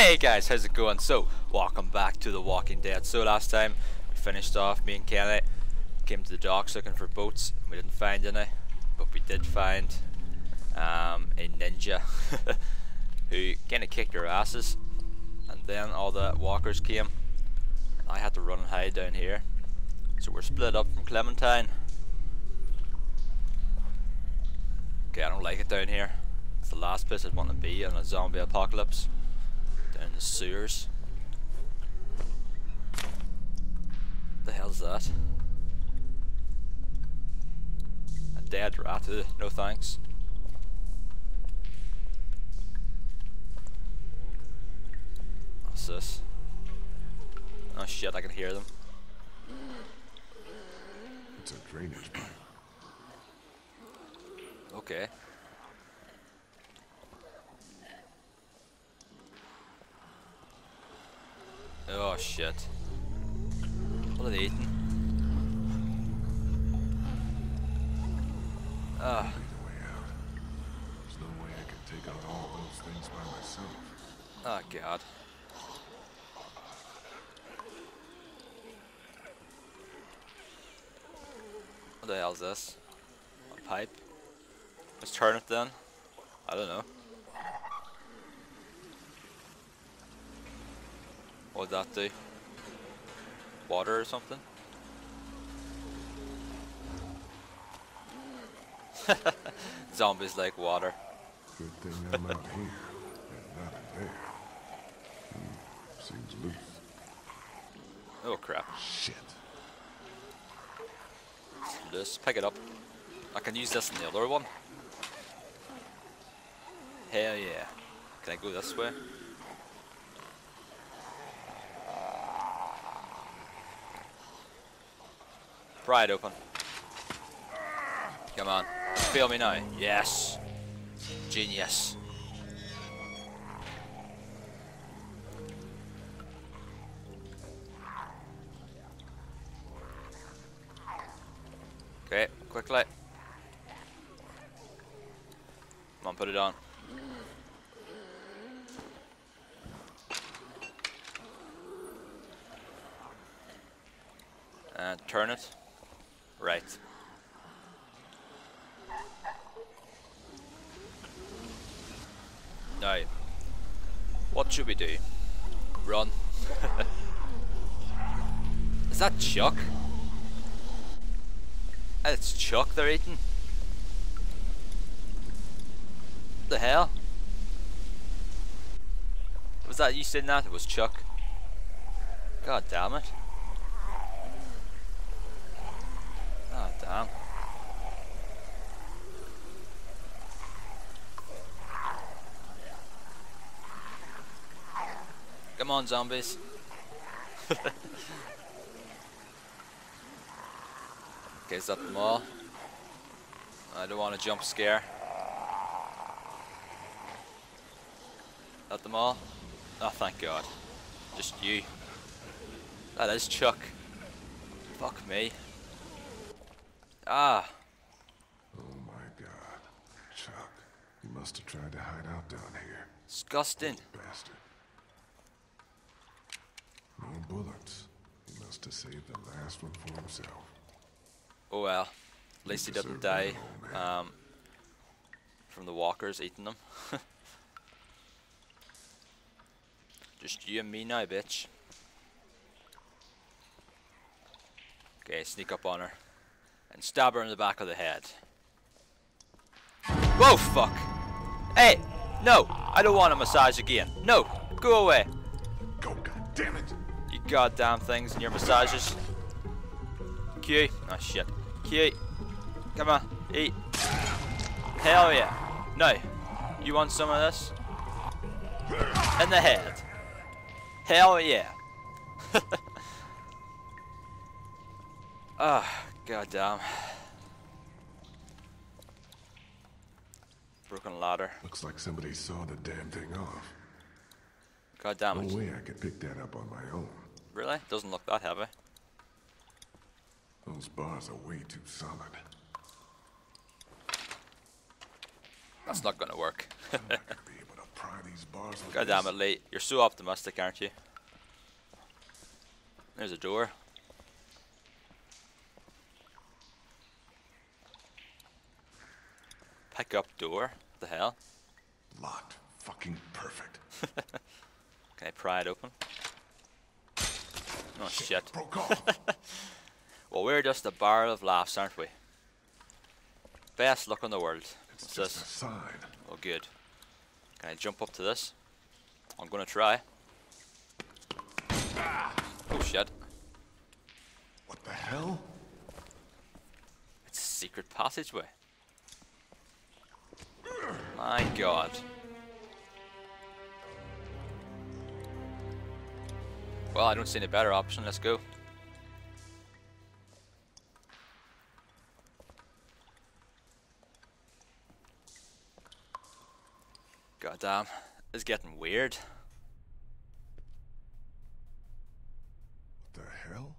Hey guys, how's it going? So, welcome back to The Walking Dead. So last time, we finished off, me and Kenny came to the docks looking for boats. We didn't find any, but we did find a ninja who kind of kicked our asses. And then all the walkers came. I had to run and hide down here. So we're split up from Clementine. Okay, I don't like it down here. It's the last place I'd want to be in a zombie apocalypse. Down the sewers. What the hell's that? A dead rat, no thanks. What's this? Oh shit, I can hear them. It's a drainage pipe. Okay. Oh shit. What are they eating? Ah. There's no way I can take out all those things by myself. Oh god. What the hell's this? A pipe? Let's turn it then. I don't know. What'd that do? Water or something? Zombies like water. Good thing I'm not here and not there. Seems loose. Oh crap. Shit. Loose. Pick it up. I can use this in the other one. Hell yeah. Can I go this way? Pry it open. Come on. Feel me now. Yes. Genius. Okay, quickly. Come on, put it on. And turn it. Right. Now, what should we do? Run. Is that Chuck? It's Chuck they're eating. What the hell? Was that you saying that? It was Chuck. God damn it. Ah, oh, damn. Come on, zombies. Okay, is that them all? I don't want to jump scare. Is that them all? Oh, thank God. Just you. That is Chuck. Fuck me. Ah! Oh my God, Chuck! You must have tried to hide out down here. Disgusting. Bastard. No bullets. He must have saved the last one for himself. Oh well, at least he didn't die from the walkers eating them. Just you and me now, bitch. Okay, sneak up on her. And stab her in the back of the head. Whoa, fuck! Hey! No! I don't want a massage again. No! Go away! Go, goddamn it! You goddamn things and your massages. Q. Oh shit. Q. Come on. Eat. Hell yeah. No. You want some of this? In the head. Hell yeah. Ah. God damn. Broken ladder. Looks like somebody saw the damn thing off. God damn it. No way I could pick that up on my own. Really? Doesn't look that heavy. Those bars are way too solid. That's not gonna work. I'm not gonna be able to pry these bars. God damn it, Lee. You're so optimistic, aren't you? There's a door. Pick up door. What the hell? Locked. Fucking perfect. Can I pry it open? Oh shit. Broke off. Well, we're just a barrel of laughs, aren't we? Best luck in the world. What's this? Oh good. Can I jump up to this? I'm gonna try. Oh shit. What the hell? It's a secret passageway. My god. Well, I don't see any better option. Let's go. God damn, it's getting weird. What the hell?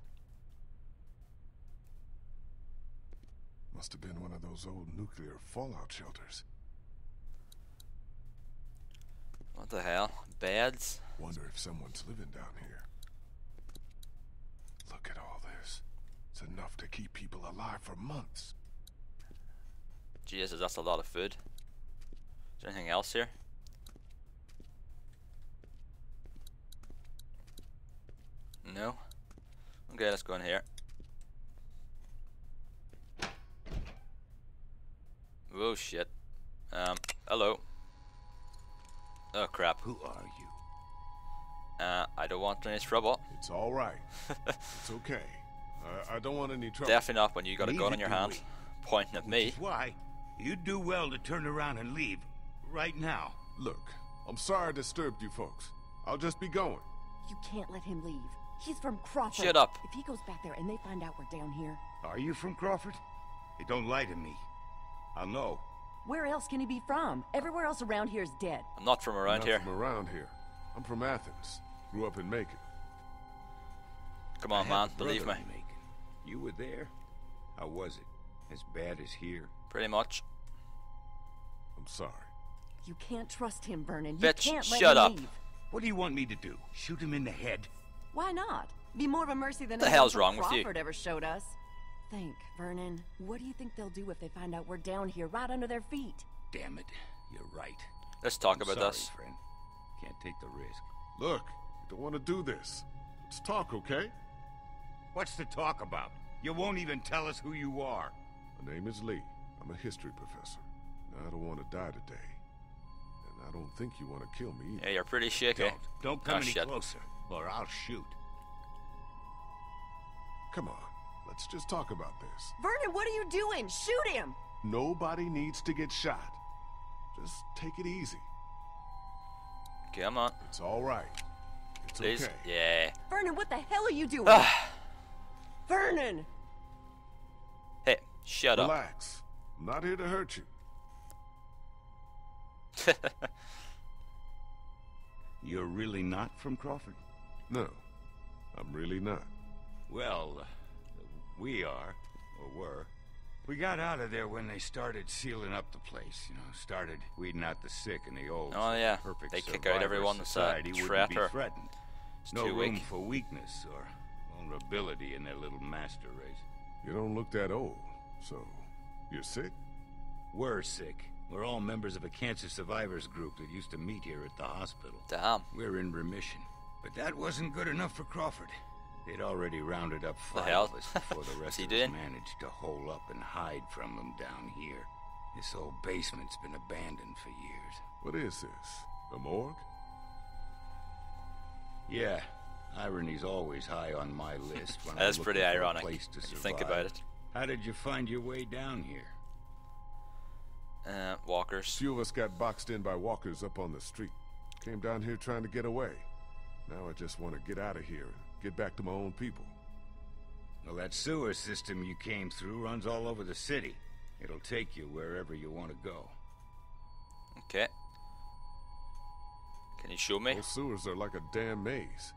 Must have been one of those old nuclear fallout shelters. What the hell? Beds? Wonder if someone's living down here. Look at all this. It's enough to keep people alive for months. Jesus, that's a lot of food. Is there anything else here? No? Okay, let's go in here. Whoa, shit. Hello. Oh crap. Who are you? I don't want any trouble. It's alright. It's okay. I don't want any trouble. Definitely not when you got a gun in your hand pointing at me. Why? You'd do well to turn around and leave. Right now. Look, I'm sorry I disturbed you folks. I'll just be going. You can't let him leave. He's from Crawford. Shut up. If he goes back there and they find out we're down here. Are you from Crawford? They don't lie to me. I'll know. Where else can he be from? Everywhere else around here is dead. I'm not from around here. I'm from around here. I'm from Athens. Grew up in Macon. Come on, man. Believe me. You were there? How was it? As bad as here? Pretty much. I'm sorry. You can't trust him, Vernon. You can't let him leave. What do you want me to do? Shoot him in the head? Why not? Be more of a mercy than the hell's wrong with you. Crawford ever showed us. Think, Vernon. What do you think they'll do if they find out we're down here, right under their feet? Damn it, you're right. Let's talk about this, friend. Can't take the risk. Look, I don't want to do this. Let's talk, okay? What's to talk about? You won't even tell us who you are. My name is Lee. I'm a history professor. Now, I don't want to die today, and I don't think you want to kill me either. Yeah, you're pretty shaky. Don't come any closer, or I'll shoot. Come on. Let's just talk about this. Vernon, what are you doing? Shoot him! Nobody needs to get shot. Just take it easy. Come on. It's alright. It's okay. Yeah. Vernon, what the hell are you doing? Vernon! Hey, shut up. Relax. I'm not here to hurt you. You're really not from Crawford? No, I'm really not. Well... we are, or were. We got out of there when they started sealing up the place. You know, started weeding out the sick and the old. Oh yeah, perfect. They kick out everyone that's a traitor. No room for weakness or vulnerability in their little master race. You don't look that old, so you're sick? We're sick. We're all members of a cancer survivors group that used to meet here at the hospital. Damn. We're in remission, but that wasn't good enough for Crawford. They'd already rounded up 5 of us before the rest of us managed to hole up and hide from them down here. This old basement's been abandoned for years. What is this? A morgue? Yeah, irony's always high on my list. When That's pretty ironic. Think about it. How did you find your way down here? Walkers. A few of us got boxed in by walkers up on the street. Came down here trying to get away. Now I just want to get out of here and get back to my own people. Well, that sewer system you came through runs all over the city. It'll take you wherever you want to go. Okay. Can you show me? Those sewers are like a damn maze.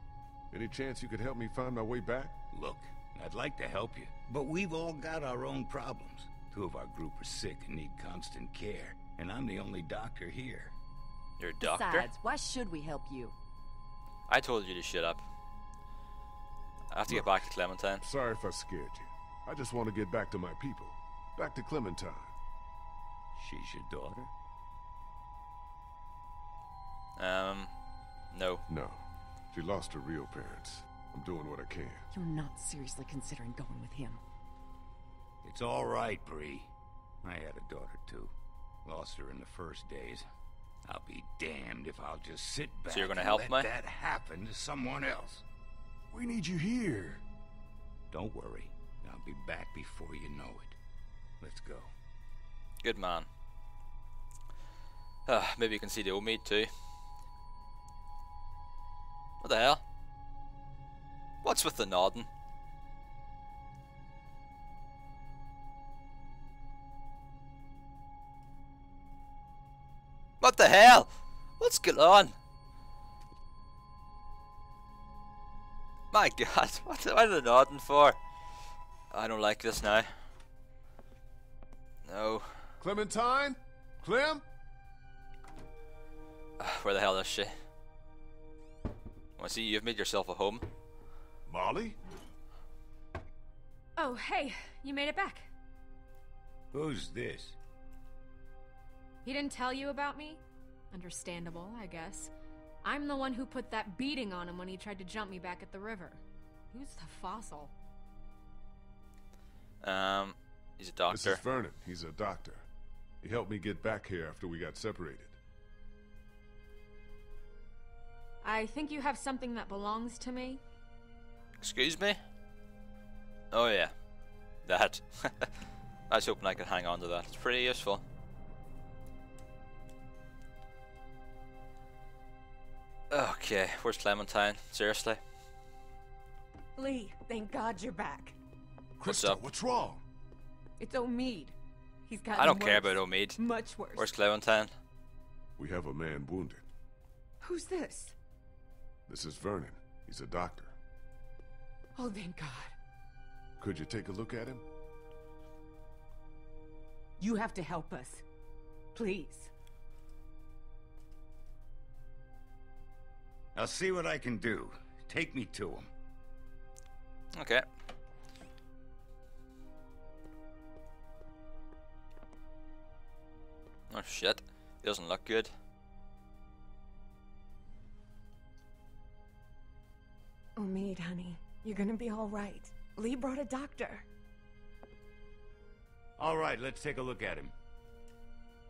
Any chance you could help me find my way back? Look, I'd like to help you, but we've all got our own problems. 2 of our group are sick and need constant care, and I'm the only doctor here. Your doctor? Besides, why should we help you? I told you to shut up. I have to get back to Clementine. Sorry if I scared you. I just want to get back to my people. Back to Clementine. She's your daughter? No. No. She lost her real parents. I'm doing what I can. You're not seriously considering going with him. It's all right, Bree. I had a daughter, too. Lost her in the first days. I'll be damned if I'll just sit back and let that happen to someone else. We need you here. Don't worry. I'll be back before you know it. Let's go. Good man. Maybe you can see the Omid too. What the hell? What's with the nodding? What the hell? What's going on? My God, what are they nodding for? I don't like this now. No. Clementine? Clem? Where the hell is she? I see you've made yourself a home. Molly? Oh, hey, you made it back. Who's this? He didn't tell you about me? Understandable, I guess. I'm the one who put that beating on him when he tried to jump me back at the river. Who's the fossil? He's a doctor. This is Vernon. He's a doctor. He helped me get back here after we got separated. I think you have something that belongs to me. Excuse me? Oh yeah. That. I was hoping I could hang on to that. It's pretty useful. Okay, where's Clementine? Seriously? Lee, thank God you're back. Christa, what's wrong? It's Omid. He's got. I don't care about Omid. Much worse. Where's Clementine? We have a man wounded. Who's this? This is Vernon. He's a doctor. Oh, thank God. Could you take a look at him? You have to help us. Please. I'll see what I can do. Take me to him. Okay. Oh shit. He doesn't look good. Omid, honey, you're gonna be all right. Lee brought a doctor. All right, let's take a look at him.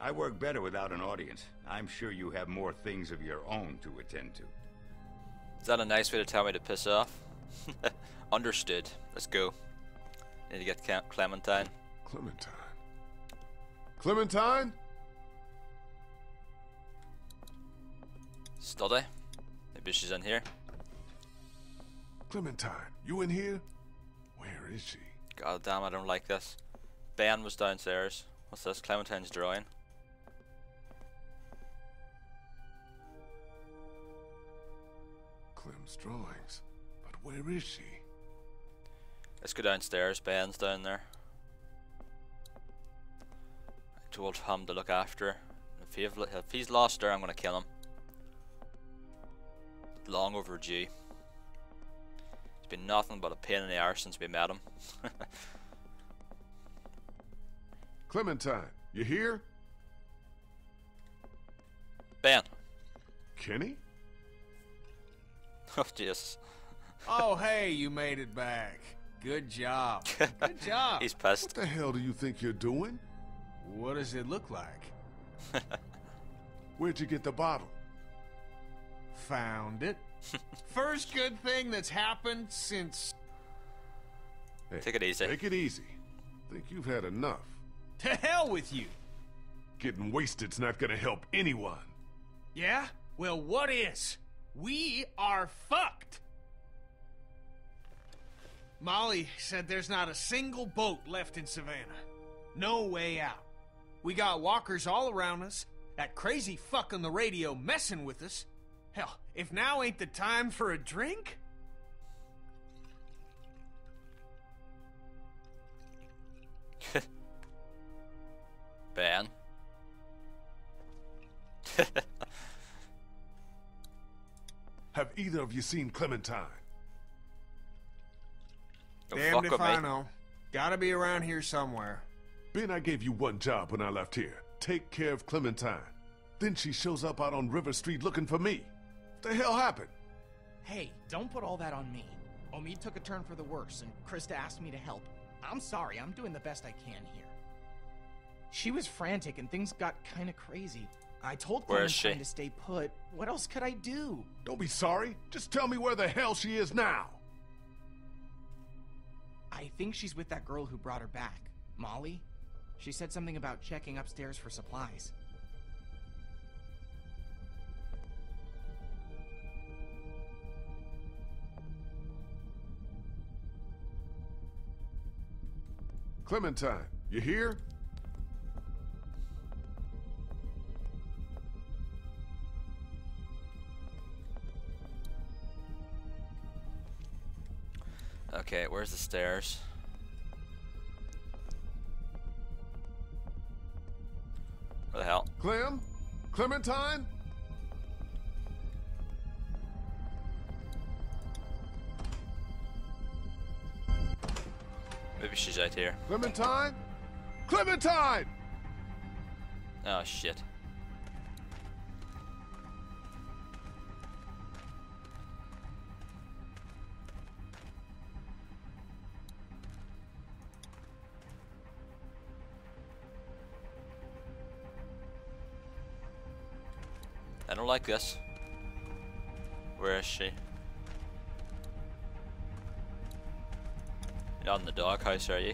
I work better without an audience. I'm sure you have more things of your own to attend to. Is that a nice way to tell me to piss off? Understood. Let's go. I need to get Clementine. Clementine? Clementine? Study? Maybe she's in here. Clementine, you in here? Where is she? God damn, I don't like this. Ben was downstairs. What's this? Clementine's drawing. Clem's drawings. But where is she? Let's go downstairs. Ben's down there. I told him to look after her. If he's lost her, I'm gonna kill him. Long overdue. Been nothing but a pain in the arse since we met him. Clementine, you here? Ben. Kenny? Oh, Jesus. Oh, hey, you made it back. Good job. Good job. He's pissed. What the hell do you think you're doing? What does it look like? Where'd you get the bottle? Found it. First good thing that's happened since... Hey, take it easy. Take it easy. Think you've had enough. To hell with you! Getting wasted's not gonna help anyone. Yeah? Well, what is? We are fucked! Molly said there's not a single boat left in Savannah. No way out. We got walkers all around us, that crazy fuck on the radio messing with us. Hell, if now ain't the time for a drink? Ben? Have either of you seen Clementine? Damn if I know. Gotta be around here somewhere. Ben, I gave you one job when I left here. Take care of Clementine. Then she shows up out on River Street looking for me. What the hell happened? Hey, don't put all that on me. Omid took a turn for the worse, and Christa asked me to help. I'm sorry, I'm doing the best I can here. She was frantic, and things got kind of crazy. I told Clementine to stay put. What else could I do? Don't be sorry. Just tell me where the hell she is now. I think she's with that girl who brought her back. Molly? She said something about checking upstairs for supplies. Clementine, you here? Okay, where's the stairs? Where the hell? Clem? Clementine? Maybe she's right here. Clementine? Clementine! Oh, shit. I don't like this. Where is she? You're not in the doghouse, are you?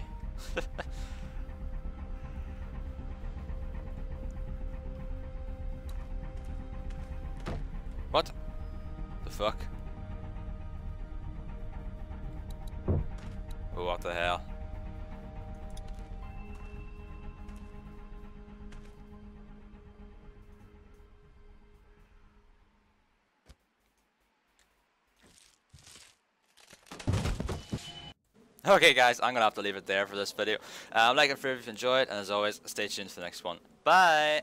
What the fuck? Oh, what the hell? Okay guys, I'm gonna have to leave it there for this video. Like and favorite if you enjoyed, and as always, stay tuned for the next one. Bye!